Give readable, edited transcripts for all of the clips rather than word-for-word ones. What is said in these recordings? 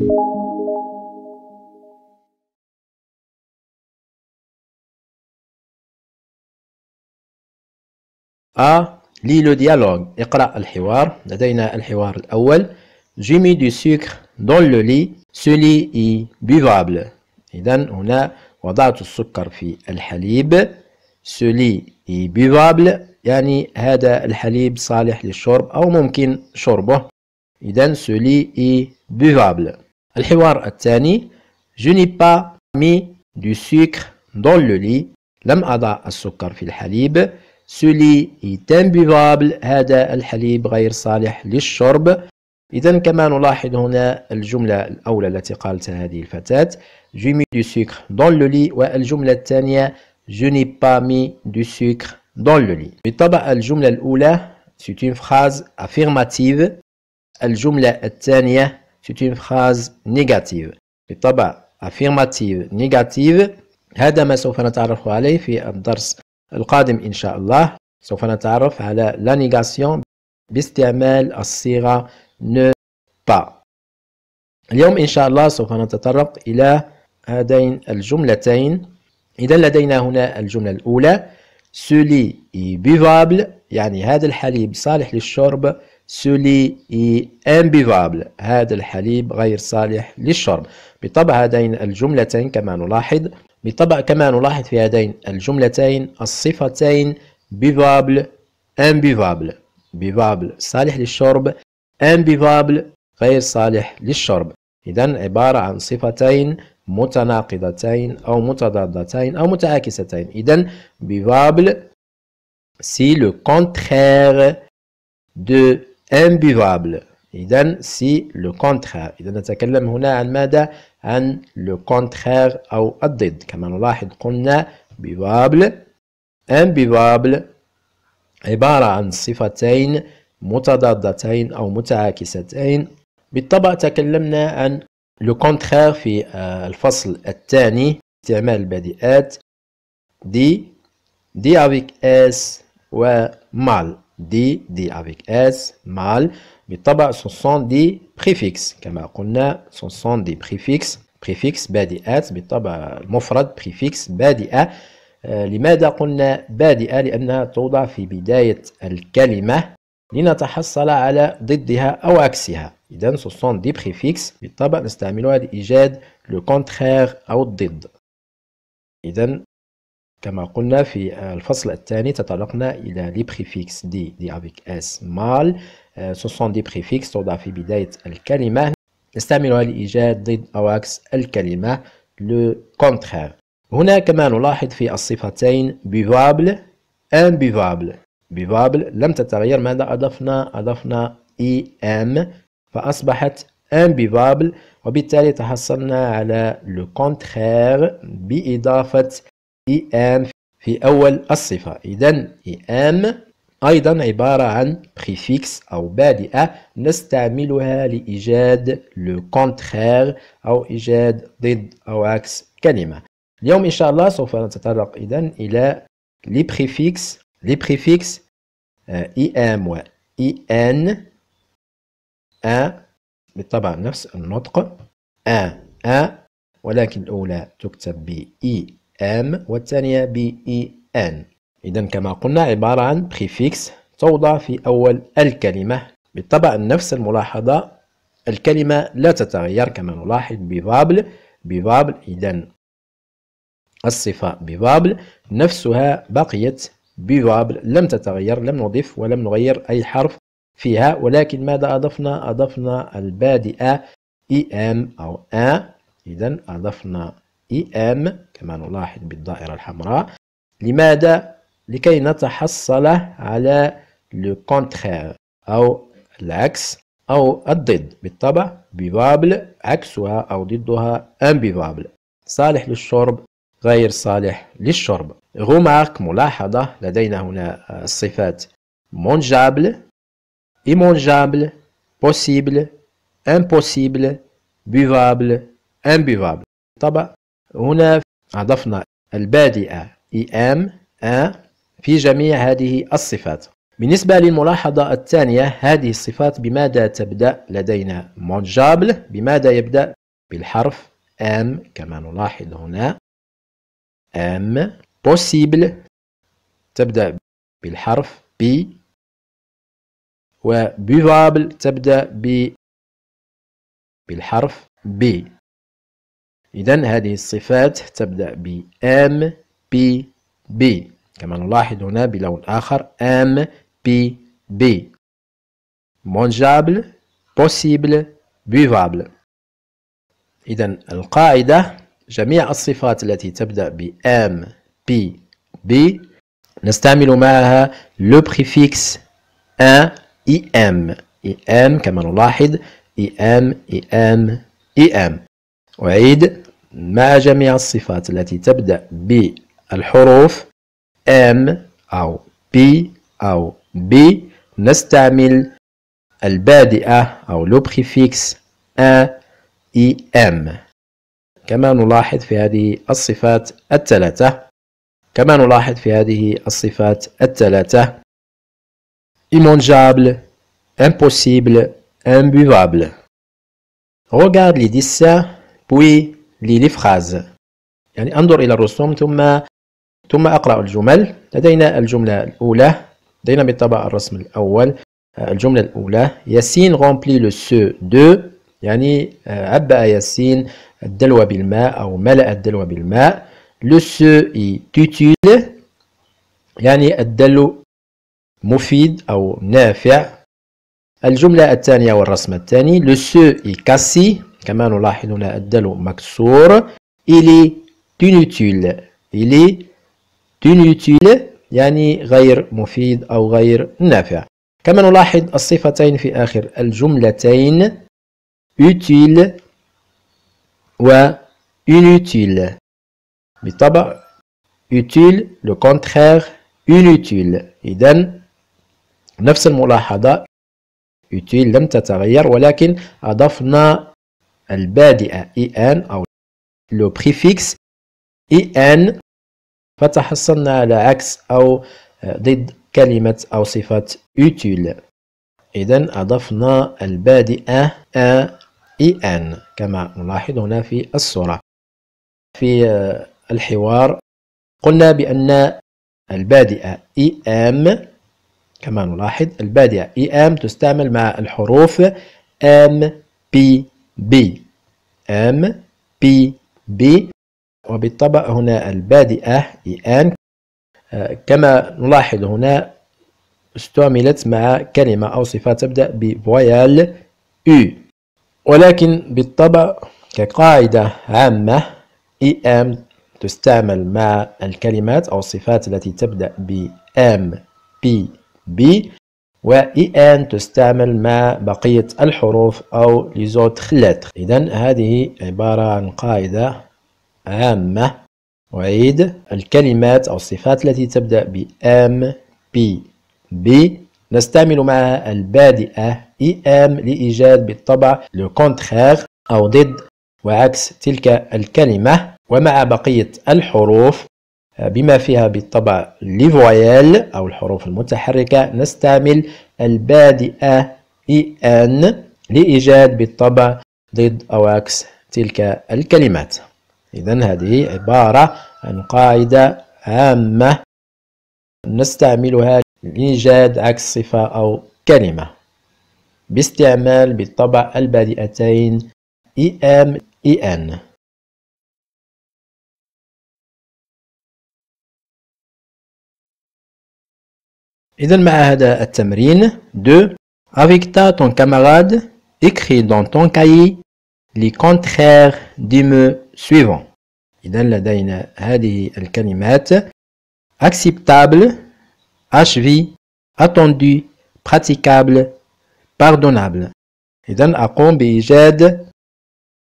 A. Lis le dialogue. اقرأ الحوار. لدينا الحوار الأول. J'ai mis du sucre dans le lit. Ce lit est buvable. إذن هنا وضعت السكر في الحليب. Ce lit est buvable. يعني هذا الحليب صالح للشرب أو ممكن شربه. إذن ce lit est buvable. الحوار الثاني. Je n'ai pas mis du sucre dans le lit. لم أضع السكر في الحليب. Ce lit est imbuvable. هذا الحليب غير صالح للشرب. إذن كما نلاحظ هنا الجملة الأولى التي قالتها هذه الفتاة J'ai mis du sucre dans le lit. والجملة الثانية Je n'ai pas mis du sucre dans le lit. بالطبع الجملة الأولى c'est une phrase affirmative. الجملة الثانية c'est une phrase négative. بالطبع affirmative négative. هذا ما سوف نتعرف عليه في الدرس القادم إن شاء الله. سوف نتعرف على la négation باستعمال الصيغة ne pas. اليوم إن شاء الله سوف نتطرق إلى هذين الجملتين. إذا لدينا هنا الجملة الأولى Ce lit est buvable. يعني هذا الحليب صالح للشرب. Ce lit est imbuvable. هذا الحليب غير صالح للشرب. بالطبع هذين الجملتين كما نلاحظ في هذين الجملتين الصفتين buvable imbuvable. buvable صالح للشرب. imbuvable غير صالح للشرب. إذن عبارة عن صفتين متناقضتين أو متضادتين أو متعاكستين. إذن buvable c'est le contraire de imbuvable. إذن c'est le contraire. إذن نتكلم هنا عن ماذا؟ عن le contraire أو الضد. كما نلاحظ قلنا buvable imbuvable عبارة عن صفتين متضادتين أو متعاكستين. بالطبع تكلمنا عن لو كونترير في الفصل الثاني استعمال البديهات دي افيك اس ومال. دي افيك اس مال. بالطبع سون دي بريفيكس كما قلنا سون دي بريفيكس. بريفيكس بادئات بالطبع المفرد بريفيكس بادئة. لماذا قلنا بادئة؟ لأنها توضع في بداية الكلمة لنتحصل على ضدها أو عكسها. إذن سوسون دي بريفيكس بالطبع نستعملها لإيجاد لو كونتخير أو الضد. إذن كما قلنا في الفصل الثاني تطرقنا إلى لي بريفيكس دي أفيك إس مال. سوسون دي بريفيكس توضع في بداية الكلمة نستعملها لإيجاد ضد أو عكس الكلمة لو كونتخير. هنا كما نلاحظ في الصفتين بيفابل امبيفابل. بيفابل لم تتغير. ماذا أضفنا؟ أضفنا إي أم فأصبحت imbuvable. وبالتالي تحصلنا على le contraire بإضافة إم في أول الصفة. إذن إم أيضا عبارة عن prefix أو بادئة نستعملها لإيجاد le contraire أو إيجاد ضد أو عكس كلمة. اليوم إن شاء الله سوف نتطرق إذن إلى les prefixes إم و إن. بالطبع نفس النطق أ ولكن الأولى تكتب ب إي أم والثانية ب إي أن. إذن كما قلنا عبارة عن بريفيكس توضع في أول الكلمة. بالطبع نفس الملاحظة الكلمة لا تتغير كما نلاحظ بيفابل. إذن الصفة بيفابل نفسها بقيت بيفابل لم تتغير. لم نضيف ولم نغير أي حرف فيها. ولكن ماذا أضفنا؟ أضفنا البادئة إم أو أ. إذن أضفنا إم كما نلاحظ بالدائرة الحمراء. لماذا؟ لكي نتحصل على لو كونتخير أو العكس أو الضد. بالطبع بيفابل عكسها أو ضدها امبيفابل صالح للشرب غير صالح للشرب. غومارك ملاحظة لدينا هنا الصفات مونجابل immangeable possible impossible buvable imbuvable. طبعا هنا أضفنا البادئة إم أ في جميع هذه الصفات. بالنسبة للملاحظة الثانية، هذه الصفات بماذا تبدأ؟ لدينا مونجابل بماذا يبدأ؟ بالحرف M كما نلاحظ هنا M. possible تبدأ بالحرف B، وبيفابل تبدأ بالحرف B. إذن هذه الصفات تبدأ ب M P B كما نلاحظ هنا بلون آخر M P B. مونجابل، possible، بيفابل. إذن القاعدة جميع الصفات التي تبدأ ب M P B نستعمل معها لو بريفيكس ان IM كما نلاحظ IM IM IM. أعيد، مع جميع الصفات التي تبدأ بالحروف M أو P أو B نستعمل البادئة أو لو بريفيكس IM كما نلاحظ في هذه الصفات الثلاثة. Immangeable, impossible, imbuvable. Regarde les dessins puis lis les phrases. يعني انظر إلى الرسوم ثم أقرأ الجمل. لدينا الجملة الأولى، لدينا بالطبع الرسم الأول. الجملة الأولى ياسين غومبلي لو سو دو، يعني عبأ ياسين الدلو بالماء أو ملأ الدلو بالماء. لو سو اي توتيل يعني الدلو مفيد أو نافع. الجملة الثانية والرسم الثاني لو سو اي كاسي كما نلاحظ هنا الدلو مكسور. إلي تنوتيل، يعني غير مفيد أو غير نافع. كما نلاحظ الصفتين في آخر الجملتين أوتيل و إنوتيل. بالطبع أوتيل لو كونتخير إنوتيل. إذن نفس الملاحظة، utile لم تتغير، ولكن أضفنا البادئة en أو لو بريفيكس en فتحصلنا على عكس أو ضد كلمة أو صفة utile. إذن أضفنا البادئة en كما نلاحظ هنا في الصورة. في الحوار قلنا بأن البادئة em كما نلاحظ البادئة EM تستعمل مع الحروف M P B وبالطبع هنا البادئة EN كما نلاحظ هنا استعملت مع كلمة أو صفة تبدأ بفويال U، ولكن بالطبع كقاعدة عامة EM تستعمل مع الكلمات أو الصفات التي تبدأ ب M P B، و EN تستعمل مع بقية الحروف أو لزوتخ لتر. إذن هذه عبارة عن قاعدة عامة. أعيد، الكلمات أو الصفات التي تبدأ ب M P B نستعمل معها البادئة EM لإيجاد بالطبع لو كونتخير أو ضد وعكس تلك الكلمة، ومع بقية الحروف بما فيها بالطبع لي فويال أو الحروف المتحركة نستعمل البادئة EN لإيجاد بالطبع ضد أو عكس تلك الكلمات. إذن هذه عبارة عن قاعدة عامة نستعملها لإيجاد عكس صفة أو كلمة باستعمال بالطبع البادئتين EM EN. إذن مع هذا التمرين 2، avec ta ton camarade écris dans ton cahier les contraires du mot suivant. إذن لدينا هذه الكلمات acceptable HV attendu praticable pardonnable. إذن أقوم بإيجاد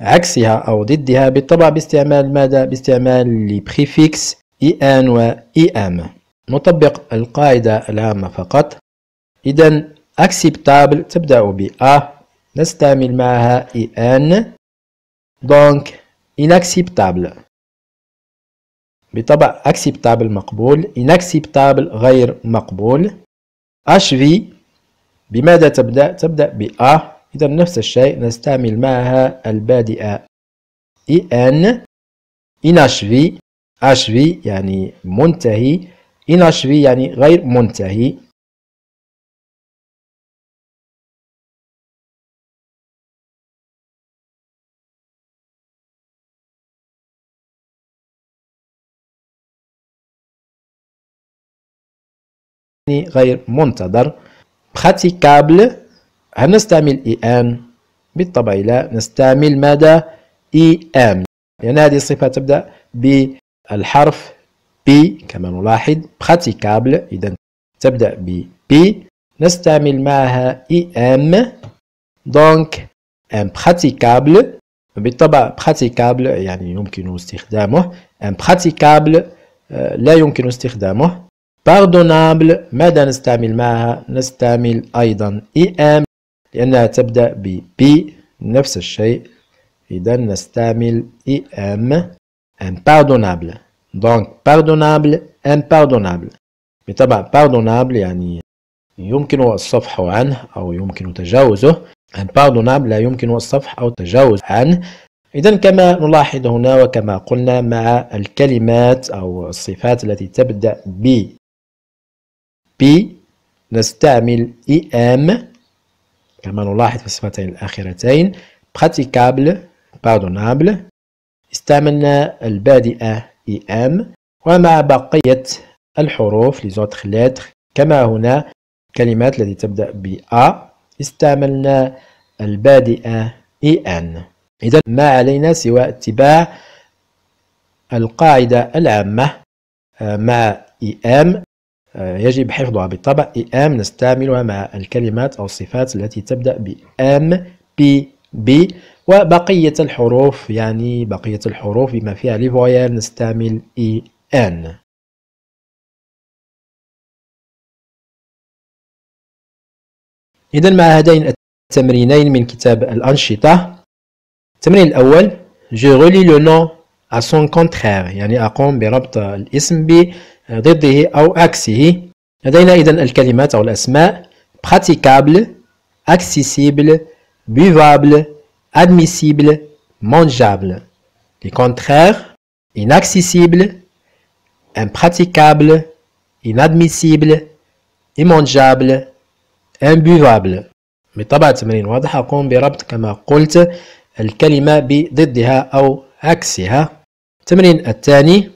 عكسها أو ضدها بالطبع باستعمال ماذا؟ باستعمال لي بريفيكس IN و IM. نطبق القاعدة العامة فقط. إذن acceptable تبدأ ب A نستعمل معها IN، donc inacceptable. بطبع acceptable مقبول، inacceptable غير مقبول. أشفي بماذا تبدأ؟ تبدأ بأ. إذا نفس الشيء نستعمل معها البادئة إن. إن أشفي، أشفي يعني منتهي، إن أشفي يعني غير منتهي. غير منتظر. praticable هنستعمل اي ان، بالطبع لا نستعمل ماذا؟ اي ام، لأن هذه الصفة تبدأ بالحرف بي كما نلاحظ. praticable إذا تبدأ ب بي، نستعمل معها اي ام، دونك impraticable. بالطبع praticable يعني يمكن استخدامه، impraticable لا يمكن استخدامه. pardonable ماذا نستعمل معها؟ نستعمل أيضا EM لأنها تبدأ ب B، نفس الشيء، إذا نستعمل EM. impardonable donc pardonable impardonable. بالطبع pardonable يعني يمكن الصفح عنه أو يمكن تجاوزه، impardonable لا يمكن الصفح أو التجاوز عنه. إذا كما نلاحظ هنا وكما قلنا مع الكلمات أو الصفات التي تبدأ ب بي نستعمل اي ام كما نلاحظ في الصفتين الأخيرتين. praticable pardonable استعملنا البادئة اي ام، ومع بقية الحروف لزوتخ لاتر كما هنا الكلمات التي تبدأ ب أ استعملنا البادئة اي ان. إذا ما علينا سوى اتباع القاعدة العامة مع اي ام، يجب حفظها. بالطبع اي ام نستعملها مع الكلمات أو الصفات التي تبدأ ب ام بي بي، وبقية الحروف يعني بقية الحروف بما فيها لي فويال نستعمل اي ان. إذا مع هذين التمرينين من كتاب الأنشطة، التمرين الأول je relis le nom à son contraire، يعني أقوم بربط الاسم ضده أو عكسه. لدينا إذن الكلمات أو الأسماء praticable accessible buvable admissible mangeable. les contraires inaccessible impraticable inadmissible immangeable imbuvable. بالطبع التمرين واضح، أقوم بربط كما قلت الكلمة بضدها أو عكسها. التمرين الثاني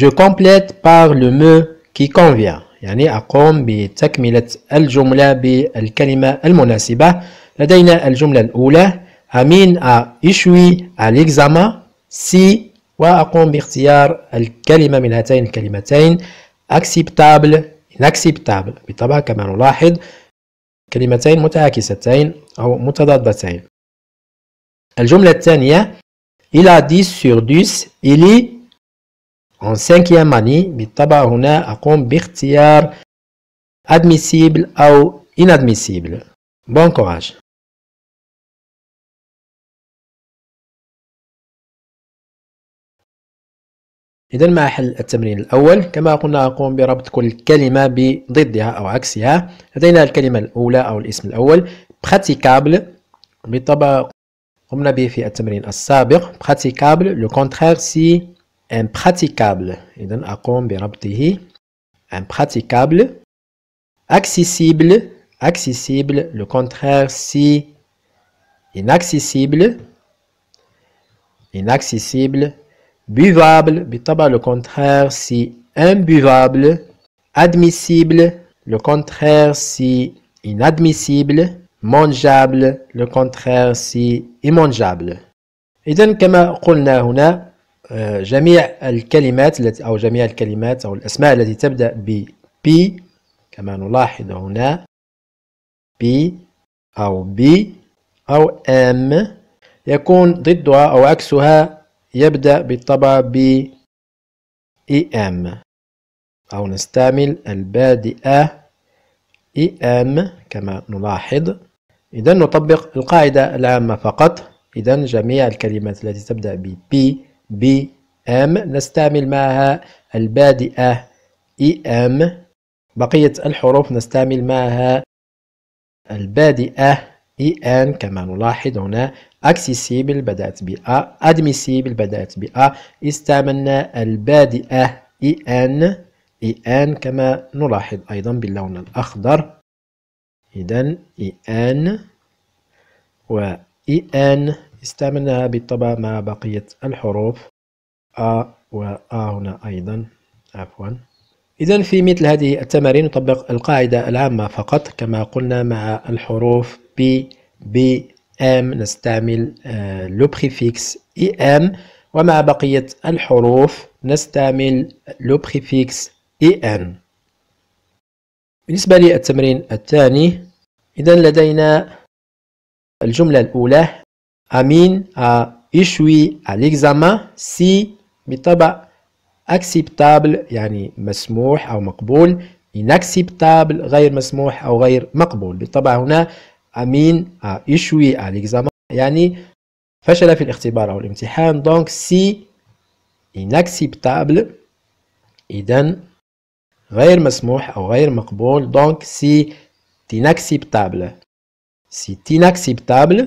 Je complète par le mot qui convient، يعني أقوم بتكملة الجملة بالكلمة المناسبة. لدينا الجملة الأولى Amine a échoué à l'examen si، وأقوم باختيار الكلمة من هاتين الكلمتين acceptable inacceptable. بالطبع كما نلاحظ كلمتين متعاكستين أو متضادتين. الجملة الثانية Il a 10 sur 10، il est en 5e année. بالطبع هنا أقوم باختيار admissible أو inadmissible. bon courage. إذا مع حل التمرين الأول كما قلنا أقوم بربط كل كلمة بضدها أو عكسها. لدينا الكلمة الأولى أو الاسم الأول praticable، بالطبع قمنا به في التمرين السابق. praticable le contraire si impraticable، إذن أقوم بربطه impraticable. accessible accessible le contraire si inaccessible inaccessible. buvable بالطبع le contraire si imbuvable. admissible le contraire si inadmissible. mangeable le contraire si immangeable. إذن كما قلنا هنا جميع الكلمات أو جميع الكلمات أو الأسماء التي تبدأ ب B كما نلاحظ هنا B أو B أو M يكون ضدها أو عكسها يبدأ بالطبع ب EM، أو نستعمل البادئة EM كما نلاحظ. إذا نطبق القاعدة العامة فقط. إذا جميع الكلمات التي تبدأ ب B بي ام نستعمل معها البادئة اي ام، بقية الحروف نستعمل معها البادئة إن كما نلاحظ هنا. accessible بدأت بأ، admissible بدأت بأ، استعملنا البادئة إن كما نلاحظ أيضا باللون الأخضر. إذن إن و إن استعملناها بالطبع مع بقية الحروف أ و أ هنا أيضا عفوا. إذن في مثل هذه التمارين نطبق القاعدة العامة فقط كما قلنا مع الحروف بي بي ام نستعمل لو بريفيكس اي ام، ومع بقية الحروف نستعمل لو بريفيكس اي ان. بالنسبة للتمرين الثاني إذا لدينا الجملة الأولى أمين a échoué à l'examen si بطبع acceptable يعني مسموح أو مقبول، inacceptable غير مسموح أو غير مقبول. بالطبع هنا أمين a échoué à l'examen يعني فشل في الاختبار أو الامتحان. donc si inacceptable إذن غير مسموح أو غير مقبول. donc si inacceptable c'est inacceptable.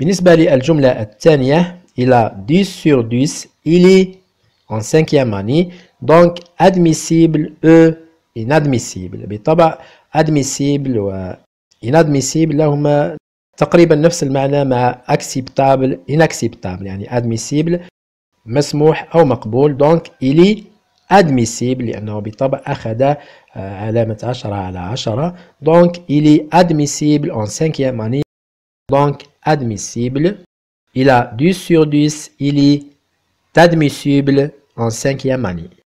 بالنسبة للجملة الثانية il a 10 sur 10 il est en 5e année donc admissible e inadmissible. بالطبع admissible و inadmissible لهما تقريبا نفس المعنى مع acceptable inacceptable يعني admissible مسموح أو مقبول. donc il est admissible لأنه بالطبع أخذ علامة 10/10 donc il est admissible en 5e année donc admissible. il a 10 sur 10 il est admissible en 5e année.